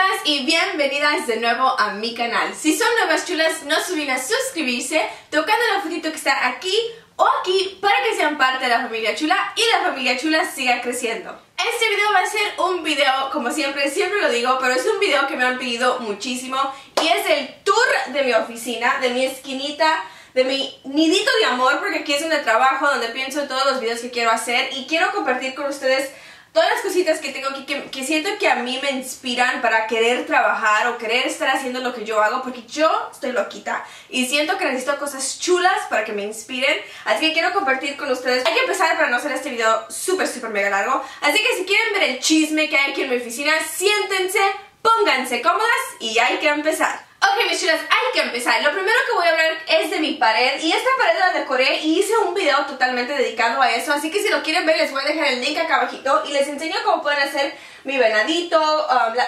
chulas y bienvenidas de nuevo a mi canal. Si son nuevas chulas, no se olviden suscribirse tocando la fotito que está aquí o aquí para que sean parte de la familia chula y la familia chula siga creciendo. Este video va a ser un video, como siempre lo digo, pero es un video que me han pedido muchísimo y es el tour de mi oficina, de mi esquinita, de mi nidito de amor, porque aquí es donde trabajo, donde pienso todos los videos que quiero hacer y quiero compartir con ustedes todas las cositas que tengo aquí que siento que a mí me inspiran para querer trabajar o querer estar haciendo lo que yo hago, porque yo estoy loquita y siento que necesito cosas chulas para que me inspiren, así que quiero compartir con ustedes. Hay que empezar para no hacer este video súper mega largo, así que si quieren ver el chisme que hay aquí en mi oficina, siéntense, pónganse cómodas y hay que empezar. Ok, mis chulas, hay que empezar. Lo primero que voy a hablar es de mi pared. Y esta pared la decoré y hice un video totalmente dedicado a eso. Así que si lo quieren ver, les voy a dejar el link acá abajito. Y les enseño cómo pueden hacer mi venadito,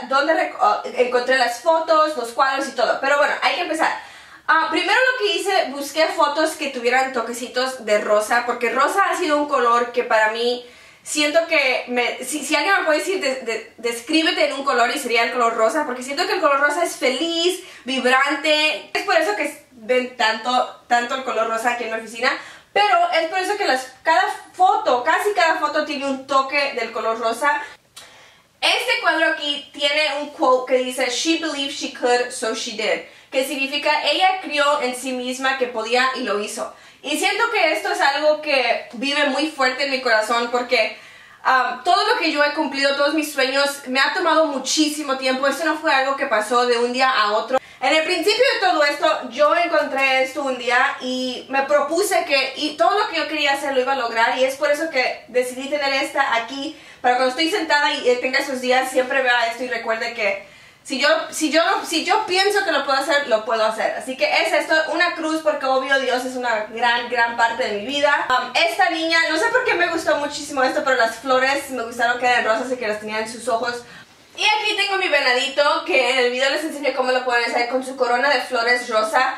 donde encontré las fotos, los cuadros y todo. Pero bueno, hay que empezar. Primero lo que hice, busqué fotos que tuvieran toquecitos de rosa. Porque rosa ha sido un color que para mí... siento que, si alguien me puede decir, descríbete en un color y sería el color rosa, porque siento que el color rosa es feliz, vibrante. Es por eso que ven tanto el color rosa aquí en mi oficina, pero es por eso que casi cada foto tiene un toque del color rosa. Este cuadro aquí tiene un quote que dice, "She believed she could, so she did", que significa, ella creyó en sí misma que podía y lo hizo. Y siento que esto es algo que vive muy fuerte en mi corazón porque todo lo que yo he cumplido, todos mis sueños, me ha tomado muchísimo tiempo. Esto no fue algo que pasó de un día a otro. En el principio de todo esto, yo encontré esto un día y me propuse que todo lo que yo quería hacer lo iba a lograr, y es por eso que decidí tener esta aquí para cuando estoy sentada y tenga esos días, siempre vea esto y recuerde que si yo pienso que lo puedo hacer, lo puedo hacer. Así que es esto, una cruz, porque obvio Dios es una gran parte de mi vida. Esta niña, no sé por qué me gustó muchísimo esto, pero las flores me gustaron que eran rosas y que las tenía en sus ojos. Y aquí tengo mi venadito, que en el video les enseñé cómo lo pueden hacer con su corona de flores rosa.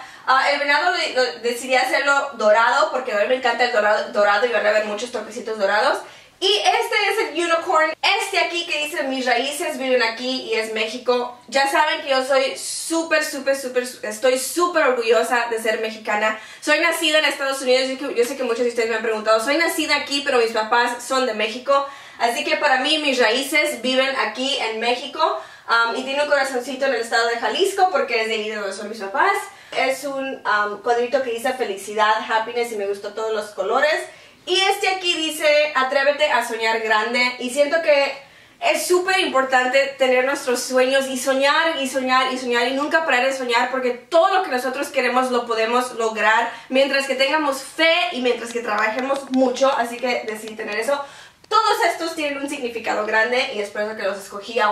El venado decidí hacerlo dorado, porque a mí me encanta el dorado y van a ver muchos toquecitos dorados. Y este es el unicorn, este aquí que dice, mis raíces viven aquí y es México. Ya saben que yo soy estoy súper orgullosa de ser mexicana. Soy nacida en Estados Unidos, yo sé que muchos de ustedes me han preguntado, soy nacida aquí pero mis papás son de México. Así que para mí mis raíces viven aquí en México, y tiene un corazoncito en el estado de Jalisco porque es de ahí donde son mis papás. Es un cuadrito que dice felicidad, happiness, y me gustó todos los colores. Y este aquí dice, atrévete a soñar grande, y siento que es súper importante tener nuestros sueños y soñar y nunca parar de soñar, porque todo lo que nosotros queremos lo podemos lograr mientras que tengamos fe y mientras que trabajemos mucho, así que decidí tener eso. Todos estos tienen un significado grande y es por eso que los escogí cada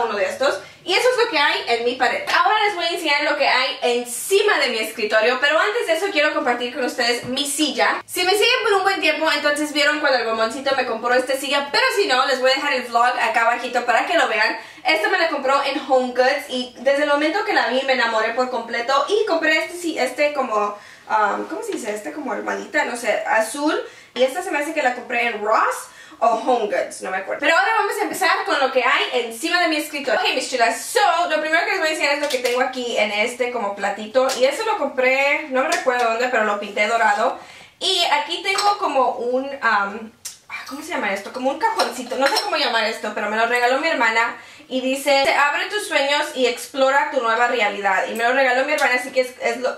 uno de estos. Y eso es lo que hay en mi pared. Ahora les voy a enseñar lo que hay encima de mi escritorio, pero antes de eso quiero compartir con ustedes mi silla. Si me siguen por un buen tiempo, entonces vieron cuando el bomboncito me compró esta silla, pero si no, les voy a dejar el vlog acá abajito para que lo vean. Esta me la compró en HomeGoods y desde el momento que la vi me enamoré por completo y compré este como... ¿cómo se dice? Este como hermanita, no sé, azul. Y esta se me hace que la compré en Ross o HomeGoods, no me acuerdo. Pero ahora vamos a empezar con lo que hay encima de mi escritorio. Ok, mis chulas, lo primero que les voy a enseñar es lo que tengo aquí en este como platito. Y eso lo compré, no me recuerdo dónde, pero lo pinté dorado. Y aquí tengo como un, ¿cómo se llama esto? Como un cajoncito, no sé cómo llamar esto, pero me lo regaló mi hermana. Y dice, abre tus sueños y explora tu nueva realidad. Y me lo regaló mi hermana, así que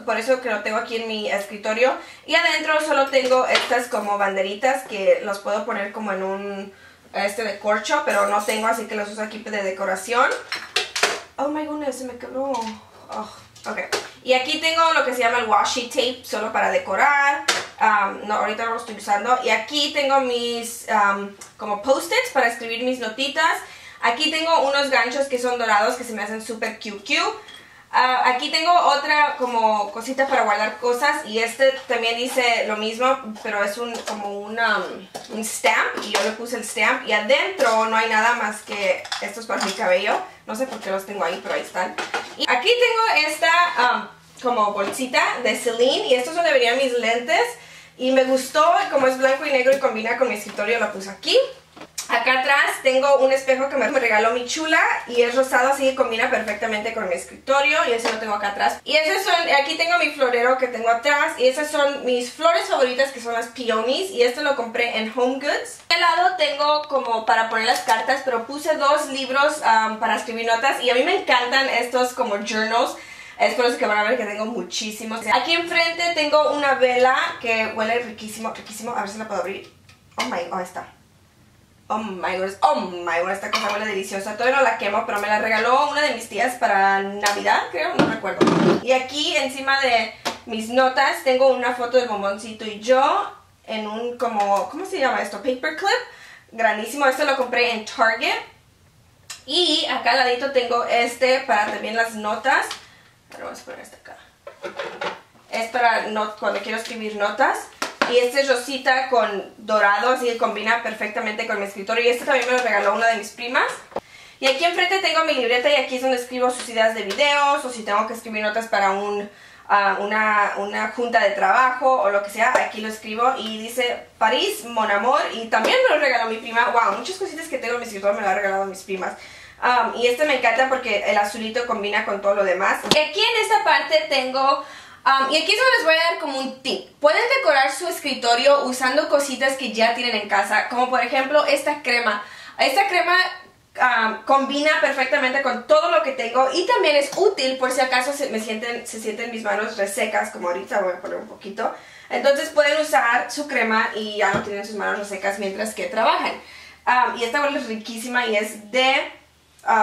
por eso que lo tengo aquí en mi escritorio. Y adentro solo tengo estas como banderitas que los puedo poner como en un de corcho, pero no tengo, así que los uso aquí de decoración. Oh my goodness, se me quebró. Oh, ok. Y aquí tengo lo que se llama el washi tape, solo para decorar. No, ahorita no lo estoy usando. Y aquí tengo mis como post-its para escribir mis notitas. Aquí tengo unos ganchos que son dorados que se me hacen súper cute. Aquí tengo otra como cosita para guardar cosas. Y este también dice lo mismo, pero es un stamp. Y yo le puse el stamp. Y adentro no hay nada más que estos para mi cabello. No sé por qué los tengo ahí, pero ahí están. Y aquí tengo esta como bolsita de Celine. Y estos son donde venían mis lentes. Y me gustó, como es blanco y negro y combina con mi escritorio, lo puse aquí. Acá atrás tengo un espejo que me regaló mi chula y es rosado, así que combina perfectamente con mi escritorio, y eso lo tengo acá atrás. Y esos son, aquí tengo mi florero que tengo atrás, y esas son mis flores favoritas, que son las peonies, y esto lo compré en HomeGoods. Al lado tengo como para poner las cartas, pero puse dos libros para escribir notas, y a mí me encantan estos como journals. Es por eso que van a ver que tengo muchísimos. Aquí enfrente tengo una vela que huele riquísimo, riquísimo. A ver si la puedo abrir. Oh my, oh, está. Oh my god, esta cosa huele deliciosa. Todavía no la quemo, pero me la regaló una de mis tías para Navidad, creo, no recuerdo. Y aquí encima de mis notas tengo una foto de Bomboncito y yo en un como, ¿cómo se llama esto? Paperclip, grandísimo. Esto lo compré en Target. Y acá al ladito tengo este para también las notas. Ahora vamos a poner esta acá. Es para cuando quiero escribir notas. Y este es rosita con dorado, así que combina perfectamente con mi escritorio. Y este también me lo regaló una de mis primas. Y aquí enfrente tengo mi libreta, y aquí es donde escribo sus ideas de videos, o si tengo que escribir notas para una junta de trabajo o lo que sea, aquí lo escribo. Y dice París, Mon Amor, y también me lo regaló mi prima. Wow, muchas cositas que tengo en mi escritorio me lo han regalado mis primas. Y este me encanta porque el azulito combina con todo lo demás. Aquí en esta parte tengo... y aquí solo les voy a dar como un tip. Pueden decorar su escritorio usando cositas que ya tienen en casa, como por ejemplo esta crema. Esta crema combina perfectamente con todo lo que tengo, y también es útil por si acaso se sienten mis manos resecas, como ahorita voy a poner un poquito. Entonces pueden usar su crema y ya no tienen sus manos resecas mientras que trabajan. Y esta huele riquísima y es de...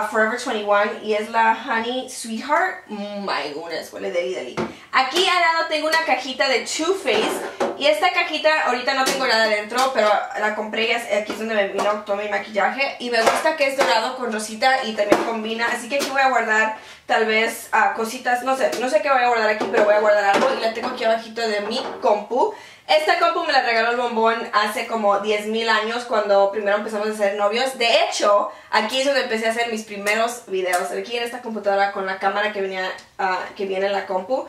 Forever 21, y es la Honey Sweetheart. My goodness, huele deli deli. Aquí al lado tengo una cajita de Too Faced, y esta cajita ahorita no tengo nada dentro, pero la compré y aquí es donde me vino todo mi maquillaje, y me gusta que es dorado con rosita y también combina, así que aquí voy a guardar tal vez cositas, no sé qué voy a guardar aquí, pero voy a guardar algo, y la tengo aquí abajito de mi compu. Esta compu me la regaló el bombón hace como 10,000 años, cuando primero empezamos a ser novios. De hecho, aquí es donde empecé a hacer mis primeros videos, aquí en esta computadora con la cámara que venía, que viene en la compu.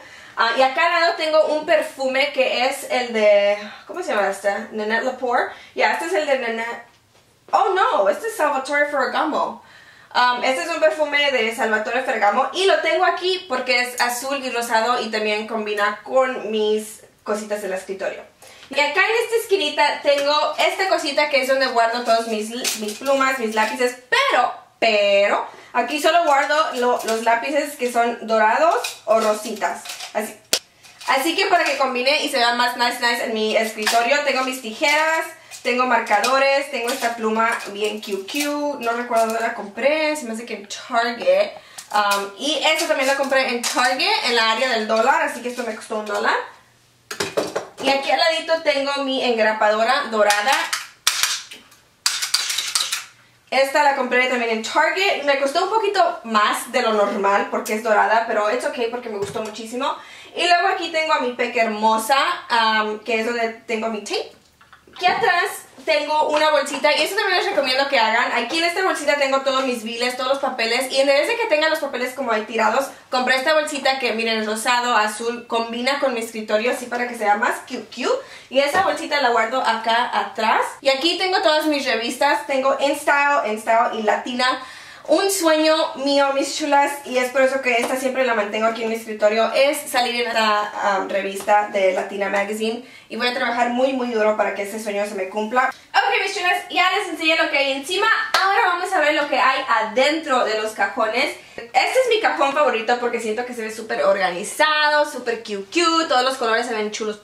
Y acá al lado tengo un perfume que es el de... ¿cómo se llama esta? Nanette Lepore. Ya, este es el de Nanette... Oh no, este es Salvatore Ferragamo. Este es un perfume de Salvatore Ferragamo, y lo tengo aquí porque es azul y rosado y también combina con mis... cositas del escritorio. Y acá en esta esquinita tengo esta cosita que es donde guardo todos mis plumas, mis lápices, pero aquí solo guardo los lápices que son dorados o rositas. Así que para que combine y se vea más nice en mi escritorio, tengo mis tijeras, tengo marcadores, tengo esta pluma bien QQ, no recuerdo dónde la compré, se me hace que en Target. Y esto también la compré en Target, en la área del dólar, así que esto me costó $1. Y aquí al ladito tengo mi engrapadora dorada. Esta la compré también en Target. Me costó un poquito más de lo normal porque es dorada, pero es ok porque me gustó muchísimo. Y luego aquí tengo a mi peque hermosa, que es donde tengo mi tape. Aquí atrás tengo una bolsita, y eso también les recomiendo que hagan. Aquí en esta bolsita tengo todos mis biles, todos los papeles, y en vez de que tengan los papeles como ahí tirados, compré esta bolsita que miren es rosado, azul, combina con mi escritorio así para que sea más cute. Y esa bolsita la guardo acá atrás. Y aquí tengo todas mis revistas, tengo InStyle y Latina, un sueño mío, mis chulas, y es por eso que esta siempre la mantengo aquí en mi escritorio, es salir en la revista de Latina Magazine, y voy a trabajar muy muy duro para que este sueño se me cumpla. Ok, mis chulas, ya les enseñé lo que hay encima, ahora vamos a ver lo que hay adentro de los cajones. Este es mi cajón favorito porque siento que se ve súper organizado, súper cute, todos los colores se ven chulos,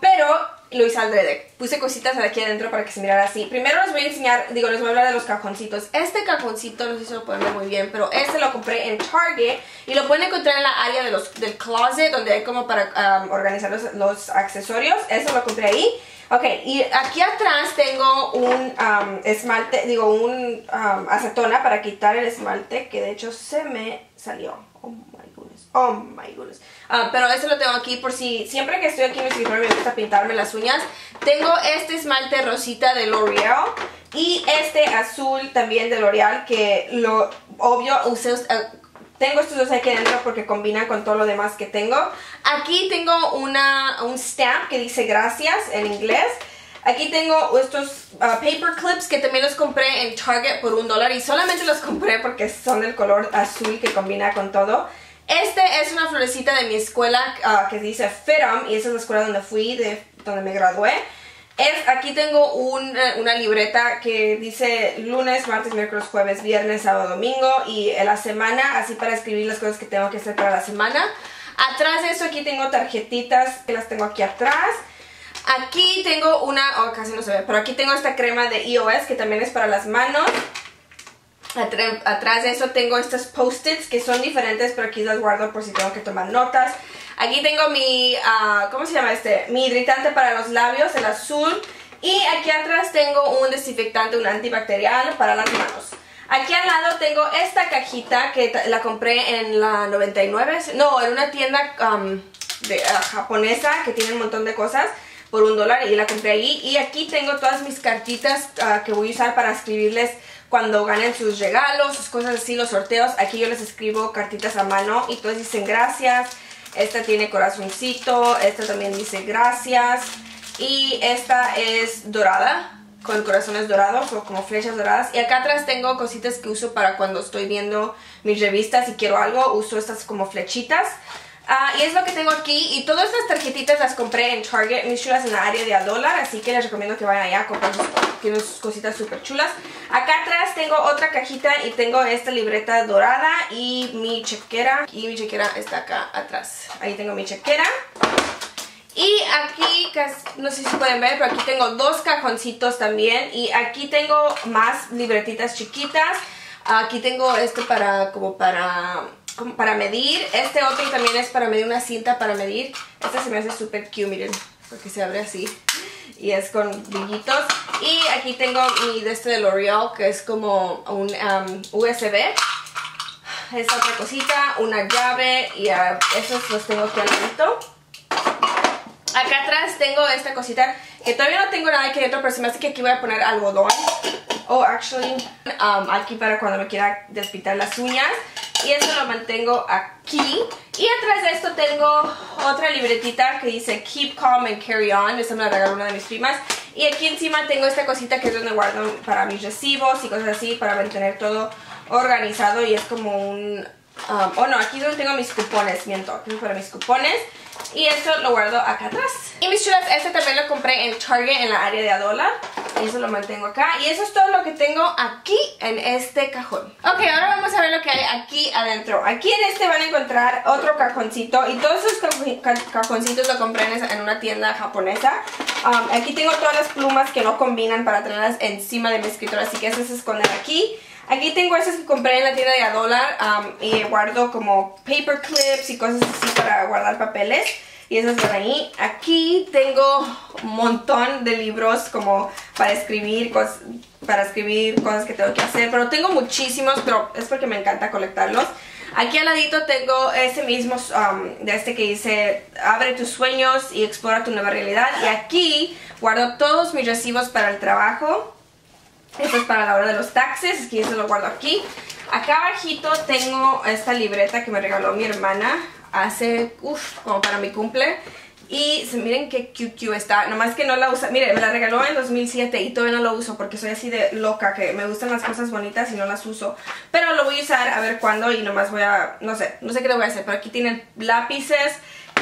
pero... lo hice al drede. Puse cositas aquí adentro para que se mirara así. Primero les voy a enseñar, les voy a hablar de los cajoncitos. Este cajoncito, no sé si lo pueden ver muy bien, pero este lo compré en Target, y lo pueden encontrar en la área de del closet, donde hay como para organizar los accesorios. Eso lo compré ahí. Ok, y aquí atrás tengo un esmalte, acetona para quitar el esmalte, que de hecho se me salió. Oh my goodness, oh my goodness. Pero este lo tengo aquí por si, siempre que estoy aquí en mi escritorio me gusta pintarme las uñas. Tengo este esmalte rosita de L'Oreal, y este azul también de L'Oreal, que lo obvio usé... tengo estos dos aquí adentro porque combinan con todo lo demás que tengo. Aquí tengo un stamp que dice gracias en inglés. Aquí tengo estos paper clips que también los compré en Target por $1 y solamente los compré porque son del color azul que combina con todo. Este es una florecita de mi escuela que dice Ferrum, y esa es la escuela donde fui, donde me gradué. Aquí tengo una libreta que dice lunes, martes, miércoles, jueves, viernes, sábado, domingo y en la semana, así para escribir las cosas que tengo que hacer para la semana. Atrás de eso aquí tengo tarjetitas que las tengo aquí atrás. Aquí tengo una, oh, casi no se ve, pero aquí tengo esta crema de EOS que también es para las manos. Atrás de eso tengo estas post-its que son diferentes, pero aquí las guardo por si tengo que tomar notas. Aquí tengo mi, ¿cómo se llama este? Mi hidratante para los labios, el azul. Y aquí atrás tengo un desinfectante, un antibacterial para las manos. Aquí al lado tengo esta cajita que la compré en la 99. No, en una tienda japonesa que tiene un montón de cosas por $1 y la compré ahí. Y aquí tengo todas mis cartitas que voy a usar para escribirles cuando ganen sus regalos, sus cosas así, los sorteos. Aquí yo les escribo cartitas a mano y todos dicen gracias. Esta tiene corazoncito, esta también dice gracias. Y esta es dorada, con corazones dorados o como flechas doradas. Y acá atrás tengo cositas que uso para cuando estoy viendo mis revistas y quiero algo. Uso estas como flechitas. Y es lo que tengo aquí. Y todas estas tarjetitas las compré en Target, mis chulas, en la área de $1. Así que les recomiendo que vayan allá a comprar sus cositas súper chulas. Acá atrás tengo otra cajita y tengo esta libreta dorada y mi chequera. Y mi chequera está acá atrás. Ahí tengo mi chequera. Y aquí, no sé si pueden ver, pero aquí tengo dos cajoncitos también. Y aquí tengo más libretitas chiquitas. Aquí tengo esto para, como para medir. Este otro también es para medir, una cinta para medir. Esta se me hace súper cute, miren, porque se abre así y es con brillitos. Y aquí tengo mi de este de L'Oreal, que es como un USB. Esta otra cosita, una llave, y esos los tengo aquí al ladito. Acá atrás tengo esta cosita que todavía no tengo nada aquí dentro, pero se me hace que aquí voy a poner algodón. Oh, actually, aquí para cuando me quiera despitar las uñas. Y eso lo mantengo aquí. Y atrás de esto tengo otra libretita que dice Keep Calm and Carry On. Esta me la regaló una de mis primas. Y aquí encima tengo esta cosita que es donde guardo para mis recibos y cosas así, para mantener todo organizado. Y es como un... oh no, aquí es donde tengo mis cupones, miento. Aquí es para mis cupones. Y esto lo guardo acá atrás. Y mis chulas, este también lo compré en Target en la área de $1. Eso lo mantengo acá. Y eso es todo lo que tengo aquí en este cajón. Ok, ahora vamos a ver lo que hay aquí adentro. Aquí en este van a encontrar otro cajoncito. Y todos esos cajoncitos lo compré en una tienda japonesa. Aquí tengo todas las plumas que no combinan para tenerlas encima de mi escritorio. Así que esas se esconden aquí. Aquí tengo esas que compré en la tienda de $1 y guardo como paper clips y cosas así para guardar papeles. Y esas van ahí. Aquí tengo un montón de libros como para escribir cosas que tengo que hacer. Pero tengo muchísimos, pero es porque me encanta colectarlos. Aquí al ladito tengo ese mismo, de este que dice abre tus sueños y explora tu nueva realidad. Y aquí guardo todos mis recibos para el trabajo. Esto es para la hora de los taxes, es que yo se lo guardo aquí. Acá abajito tengo esta libreta que me regaló mi hermana hace, como para mi cumple. Y miren qué cute está, nomás que no la usa. Miren, me la regaló en 2007 y todavía no lo uso porque soy así de loca, que me gustan las cosas bonitas y no las uso. Pero lo voy a usar a ver cuándo y nomás voy a, no sé qué le voy a hacer. Pero aquí tienen lápices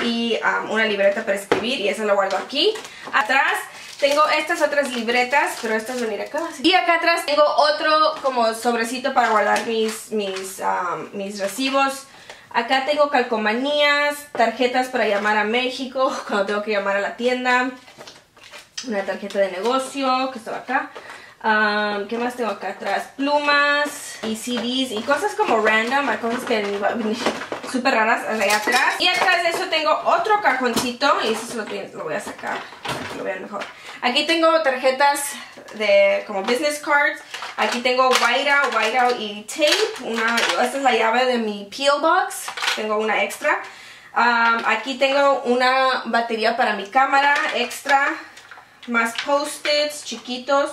y una libreta para escribir y eso lo guardo aquí. Atrás tengo estas otras libretas, pero estas van a ir acá. Y acá atrás tengo otro como sobrecito para guardar mis recibos. Acá tengo calcomanías, tarjetas para llamar a México cuando tengo que llamar a la tienda. Una tarjeta de negocio que estaba acá. ¿Qué más tengo acá atrás? Plumas y CDs y cosas como random, cosas que súper raras allá atrás. Y atrás de eso tengo otro cajoncito y eso lo voy a sacar para que lo vean mejor. Aquí tengo tarjetas de como business cards. Aquí tengo whiteout y tape. Esta es la llave de mi peel box. Tengo una extra. Aquí tengo una batería para mi cámara extra. Más post-its chiquitos.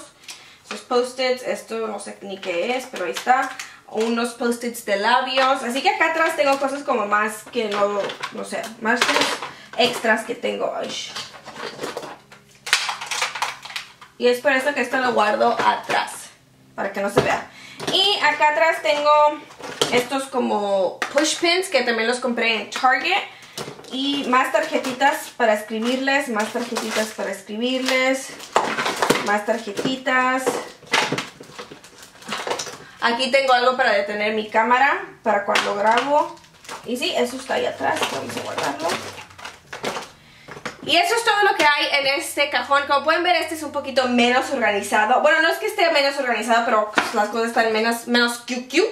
Los post-its, esto no sé ni qué es, pero ahí está. Unos post-its de labios. Así que acá atrás tengo cosas como más que no sé, más extras que tengo. Ay. Y es por eso que esto lo guardo atrás, para que no se vea. Y acá atrás tengo estos como push pins que también los compré en Target. Y más tarjetitas para escribirles, más tarjetitas para escribirles, más tarjetitas. Aquí tengo algo para detener mi cámara, para cuando grabo. Y sí, eso está ahí atrás, vamos a guardarlo. Y eso es todo lo que hay en este cajón. Como pueden ver, este es un poquito menos organizado. Bueno, no es que esté menos organizado, pero las cosas están menos QQ.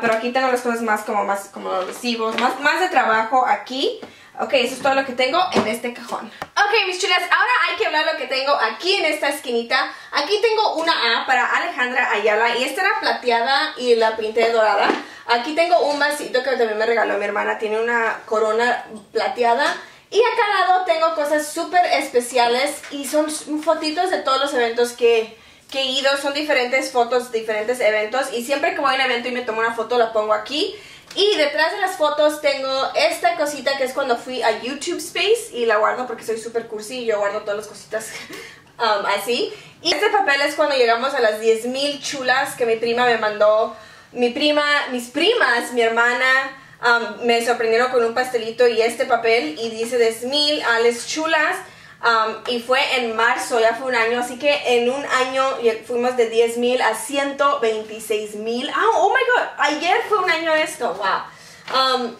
Pero aquí tengo las cosas más como los recibos, más de trabajo aquí. Ok, eso es todo lo que tengo en este cajón. Ok, mis chulas, ahora hay que hablar lo que tengo aquí en esta esquinita. Aquí tengo una A para Alejandra Ayala, y esta era plateada y la pinté de dorada. Aquí tengo un vasito que también me regaló mi hermana, tiene una corona plateada. Y acá al lado tengo cosas súper especiales, y son fotitos de todos los eventos que he ido. Son diferentes fotos, diferentes eventos, y siempre que voy a un evento y me tomo una foto la pongo aquí. Y detrás de las fotos tengo esta cosita que es cuando fui a YouTube Space, y la guardo porque soy súper cursi y yo guardo todas las cositas así. Y este papel es cuando llegamos a las 10,000 chulas que mi prima me mandó. Mis primas, mi hermana me sorprendieron con un pastelito y este papel, y dice 10,000 a las chulas. Y fue en marzo, ya fue un año, así que en un año fuimos de 10,000 a 126,000. Oh my god, ayer fue un año esto, wow.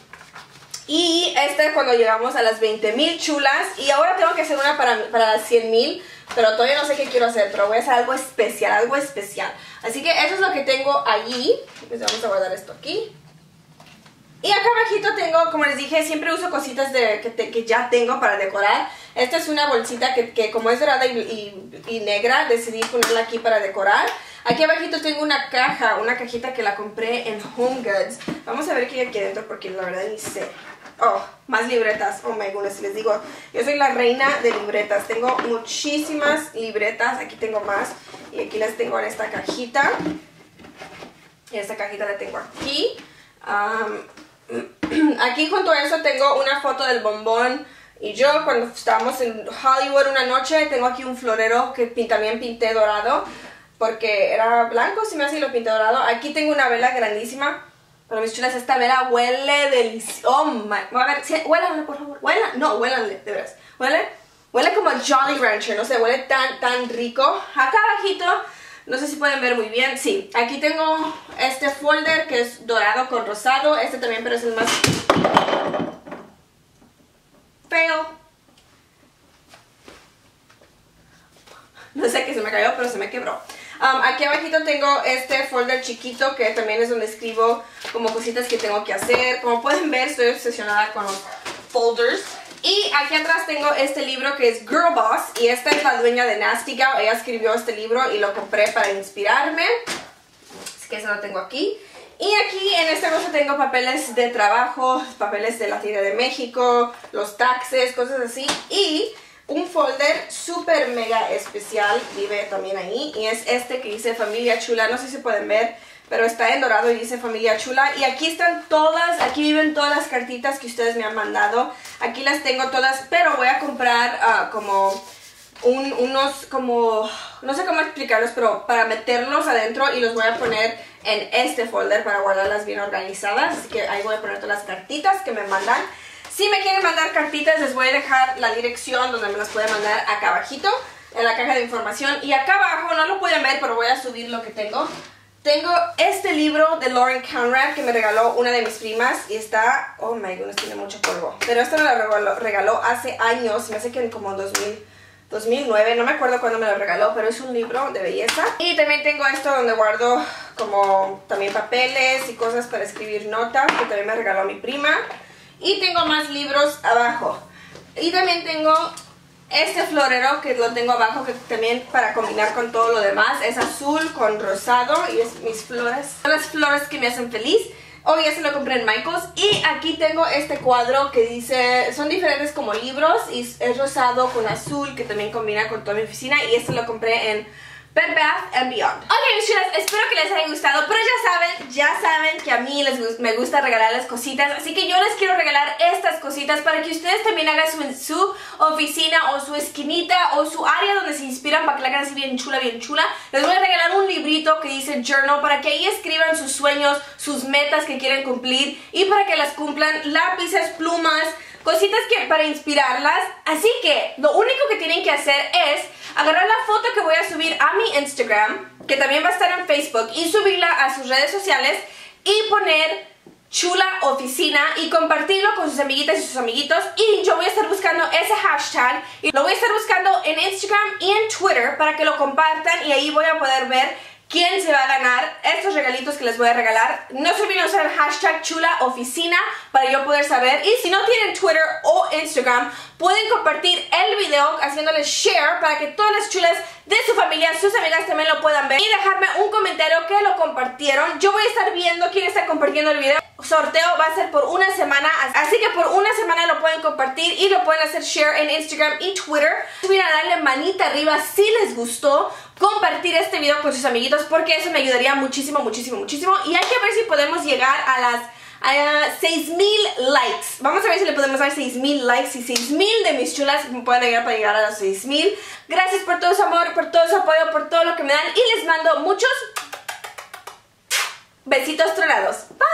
Y este cuando llegamos a las 20,000 chulas, y ahora tengo que hacer una para las 100,000, pero todavía no sé qué quiero hacer, pero voy a hacer algo especial, algo especial. Así que eso es lo que tengo allí, pues vamos a guardar esto aquí. Y acá abajito tengo, como les dije, siempre uso cositas que ya tengo para decorar. Esta es una bolsita que como es dorada y negra, decidí ponerla aquí para decorar. Aquí abajito tengo una caja, una cajita que la compré en HomeGoods. Vamos a ver qué hay aquí adentro porque la verdad ni sé. Oh, más libretas, oh my goodness, les digo, yo soy la reina de libretas. Tengo muchísimas libretas, aquí tengo más y aquí las tengo en esta cajita. Y esta cajita la tengo aquí. Aquí junto a eso tengo una foto del bombón y yo cuando estábamos en Hollywood una noche. Tengo aquí un florero que también pinté dorado porque era blanco, si me hace, lo pinté dorado. Aquí tengo una vela grandísima. Pero mis chulas, esta vela huele deliciosa. Oh my, a ver, sí, huélanle por favor, huela, no, huélanle, de veras, huele como Jolly Rancher, no sé, huele tan rico. Acá abajito, no sé si pueden ver muy bien, sí, aquí tengo este folder que es dorado con rosado. Este también, pero es el más feo. No sé qué se me cayó, pero se me quebró. Aquí abajito tengo este folder chiquito que también es donde escribo como cositas que tengo que hacer. Como pueden ver, estoy obsesionada con los folders. Y aquí atrás tengo este libro que es Girl Boss, y esta es la dueña de Nasty Gal. Ella escribió este libro y lo compré para inspirarme, así que eso lo tengo aquí. Y aquí en esta cosa tengo papeles de trabajo, papeles de la Ciudad de México, los taxes, cosas así. Y un folder súper mega especial vive también ahí, y es este que dice Familia Chula. No sé si pueden ver, pero está en dorado y dice Familia Chula. Y aquí están todas, aquí viven todas las cartitas que ustedes me han mandado. Aquí las tengo todas, pero voy a comprar como unos como, no sé cómo explicarlos, pero para meterlos adentro, y los voy a poner en este folder para guardarlas bien organizadas. Así que ahí voy a poner todas las cartitas que me mandan. Si me quieren mandar cartitas, les voy a dejar la dirección donde me las pueden mandar acá abajito, en la caja de información. Y acá abajo, no lo pueden ver, pero voy a subir lo que tengo. Tengo este libro de Lauren Conrad que me regaló una de mis primas, y está, oh my goodness, tiene mucho polvo. Pero esta me la regaló hace años, me hace que como en 2009, no me acuerdo cuándo me lo regaló, pero es un libro de belleza. Y también tengo esto donde guardo como también papeles y cosas para escribir notas, que también me regaló mi prima. Y tengo más libros abajo. Y también tengo este florero que lo tengo abajo, que también para combinar con todo lo demás. Es azul con rosado y es mis flores. Son las flores que me hacen feliz. Hoy ya se lo compré en Michael's. Y aquí tengo este cuadro que dice, son diferentes como libros, y es rosado con azul que también combina con toda mi oficina. Y este lo compré en Bed Bath and Beyond. Ok, mis chulas, espero que les haya gustado. Pero ya saben que a mí me gusta regalarles cositas. Así que yo les quiero regalar estas cositas cositas para que ustedes también hagan en su oficina o su esquinita o su área donde se inspiran, para que la hagan así bien chula, bien chula. Les voy a regalar un librito que dice Journal para que ahí escriban sus sueños, sus metas que quieren cumplir y para que las cumplan, lápices, plumas, cositas que para inspirarlas. Así que lo único que tienen que hacer es agarrar la foto que voy a subir a mi Instagram, que también va a estar en Facebook, y subirla a sus redes sociales y poner chula oficina y compartirlo con sus amiguitas y sus amiguitos. Y yo voy a estar buscando ese hashtag y lo voy a estar buscando en Instagram y en Twitter para que lo compartan, y ahí voy a poder ver quién se va a ganar estos regalitos que les voy a regalar. No se olviden usar el hashtag chula oficina para yo poder saber. Y si no tienen Twitter o Instagram, pueden compartir el video haciéndole share para que todas las chulas de su familia, sus amigas también lo puedan ver, y dejarme un comentario que lo compartieron. Yo voy a estar viendo quién está compartiendo el video. Sorteo va a ser por una semana, así que por una semana lo pueden compartir y lo pueden hacer share en Instagram y Twitter. Voy a darle manita arriba si les gustó, compartir este video con sus amiguitos, porque eso me ayudaría muchísimo, muchísimo, muchísimo. Y hay que ver si podemos llegar a las 6,000 likes. Vamos a ver si le podemos dar 6,000 likes y 6,000 de mis chulas me pueden ayudar para llegar a los 6,000. Gracias por todo su amor, por todo su apoyo, por todo lo que me dan, y les mando muchos besitos tronados. Bye.